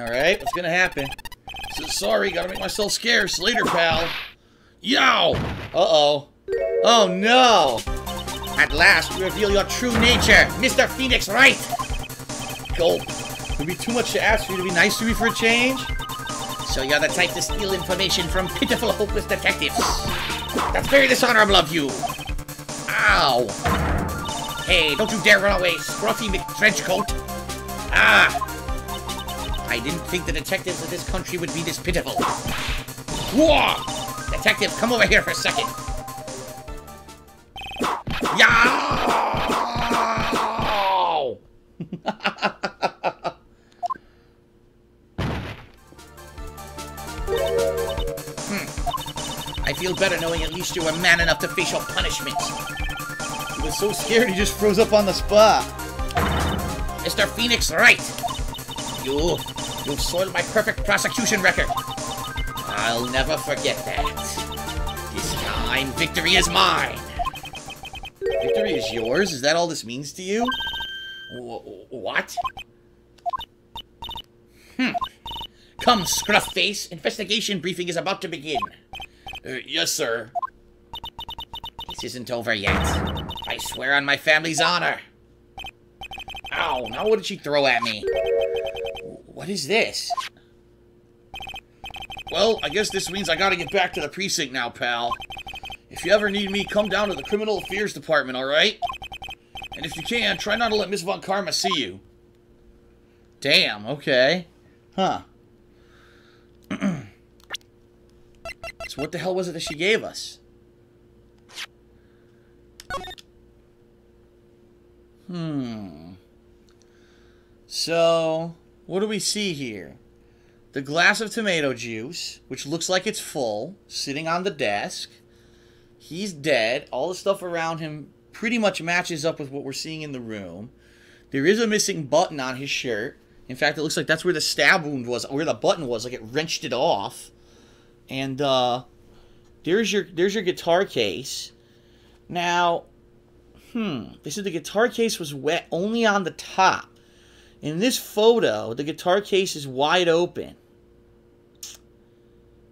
Alright, what's gonna happen? So, sorry, gotta make myself scarce. Later, pal. Yow! Uh-oh. Oh, no! At last, we reveal your true nature, Mr. Phoenix Wright! Gulp. It would be too much to ask for you to be nice to me for a change? So you're the type to steal information from pitiful, hopeless detectives. That's very dishonorable of you! Ow! Hey, don't you dare run away, Scruffy McDrenchcoat! Ah! I didn't think the detectives of this country would be this pitiful. Whoa! Detective, come over here for a second. Yow! I feel better knowing at least you were man enough to face your punishment. He was so scared he just froze up on the spot. Mr. Phoenix Wright! You've soiled my perfect prosecution record. I'll never forget that. This time, victory is mine. Victory is yours? Is that all this means to you? What? Come, Scruffface. Investigation briefing is about to begin. Yes, sir. This isn't over yet. I swear on my family's honor. Ow, now what did she throw at me? What is this? Well, I guess this means I gotta get back to the precinct now, pal. If you ever need me, come down to the Criminal Affairs Department, alright? And if you can, try not to let Miss Von Karma see you. Damn, okay. Huh. So what the hell was it that she gave us? So... what do we see here? The glass of tomato juice, which looks like it's full, sitting on the desk. He's dead. All the stuff around him pretty much matches up with what we're seeing in the room. There is a missing button on his shirt. In fact, it looks like that's where the stab wound was, where the button was, like it wrenched it off. And there's your guitar case. Now, they said the guitar case was wet only on the top. In this photo, the guitar case is wide open.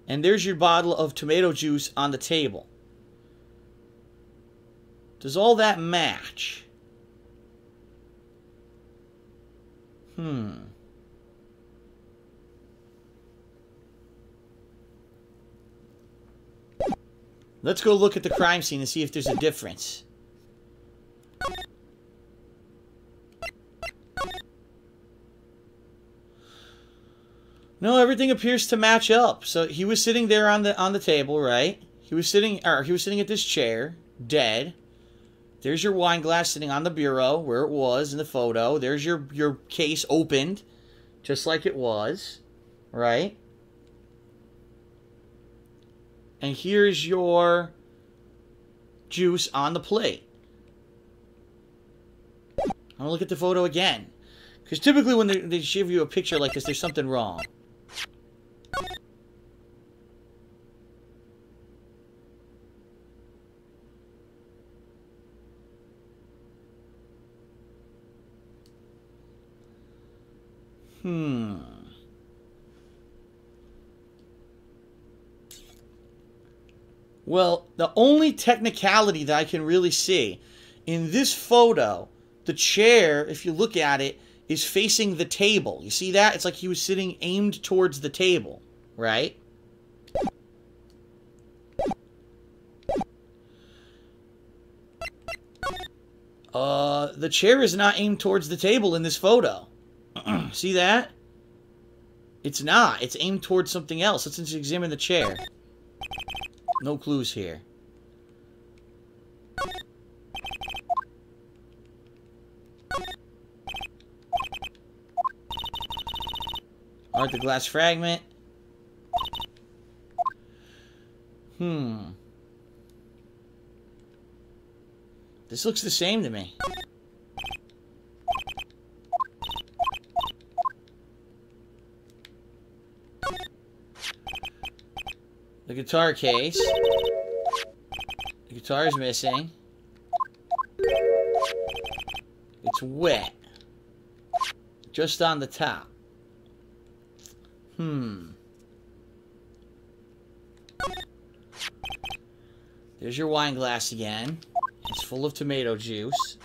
And there's your bottle of tomato juice on the table. Does all that match? Let's go look at the crime scene and see if there's a difference. No, everything appears to match up. So he was sitting there on the table, right? He was sitting at this chair, dead. There's your wine glass sitting on the bureau where it was in the photo. There's your case opened, just like it was, right? And here's your juice on the plate. I'm gonna look at the photo again, because typically when they give you a picture like this, there's something wrong. Well, the only technicality that I can really see, in this photo, the chair, if you look at it, is facing the table. You see that? It's like he was sitting aimed towards the table, right? The chair is not aimed towards the table in this photo. See that? It's not. It's aimed towards something else. Let's just examine the chair. No clues here. Alright, the glass fragment. This looks the same to me. The guitar case. The guitar is missing. It's wet. Just on the top. There's your wine glass again. It's full of tomato juice.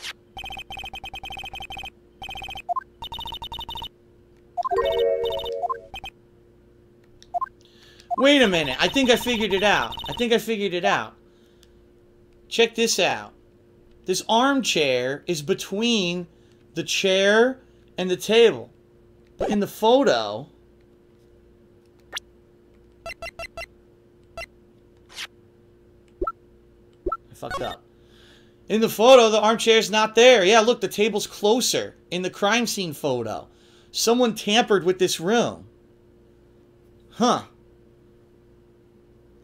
Wait a minute. I think I figured it out. Check this out. This armchair is between the chair and the table. But in the photo... I fucked up. In the photo, the armchair's not there. Yeah, look, the table's closer in the crime scene photo. Someone tampered with this room. Huh.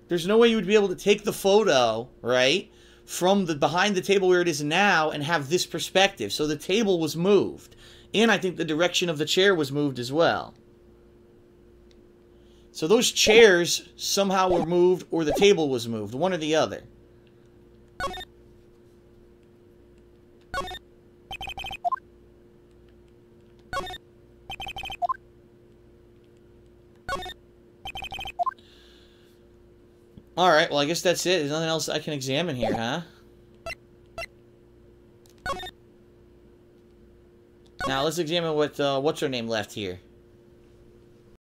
There's no way you would be able to take the photo, right, from the behind the table where it is now and have this perspective. So the table was moved. And I think the direction of the chair was moved as well. So those chairs somehow were moved or the table was moved, one or the other. Alright, well I guess that's it. There's nothing else I can examine here, huh? Now let's examine what what's her name left here.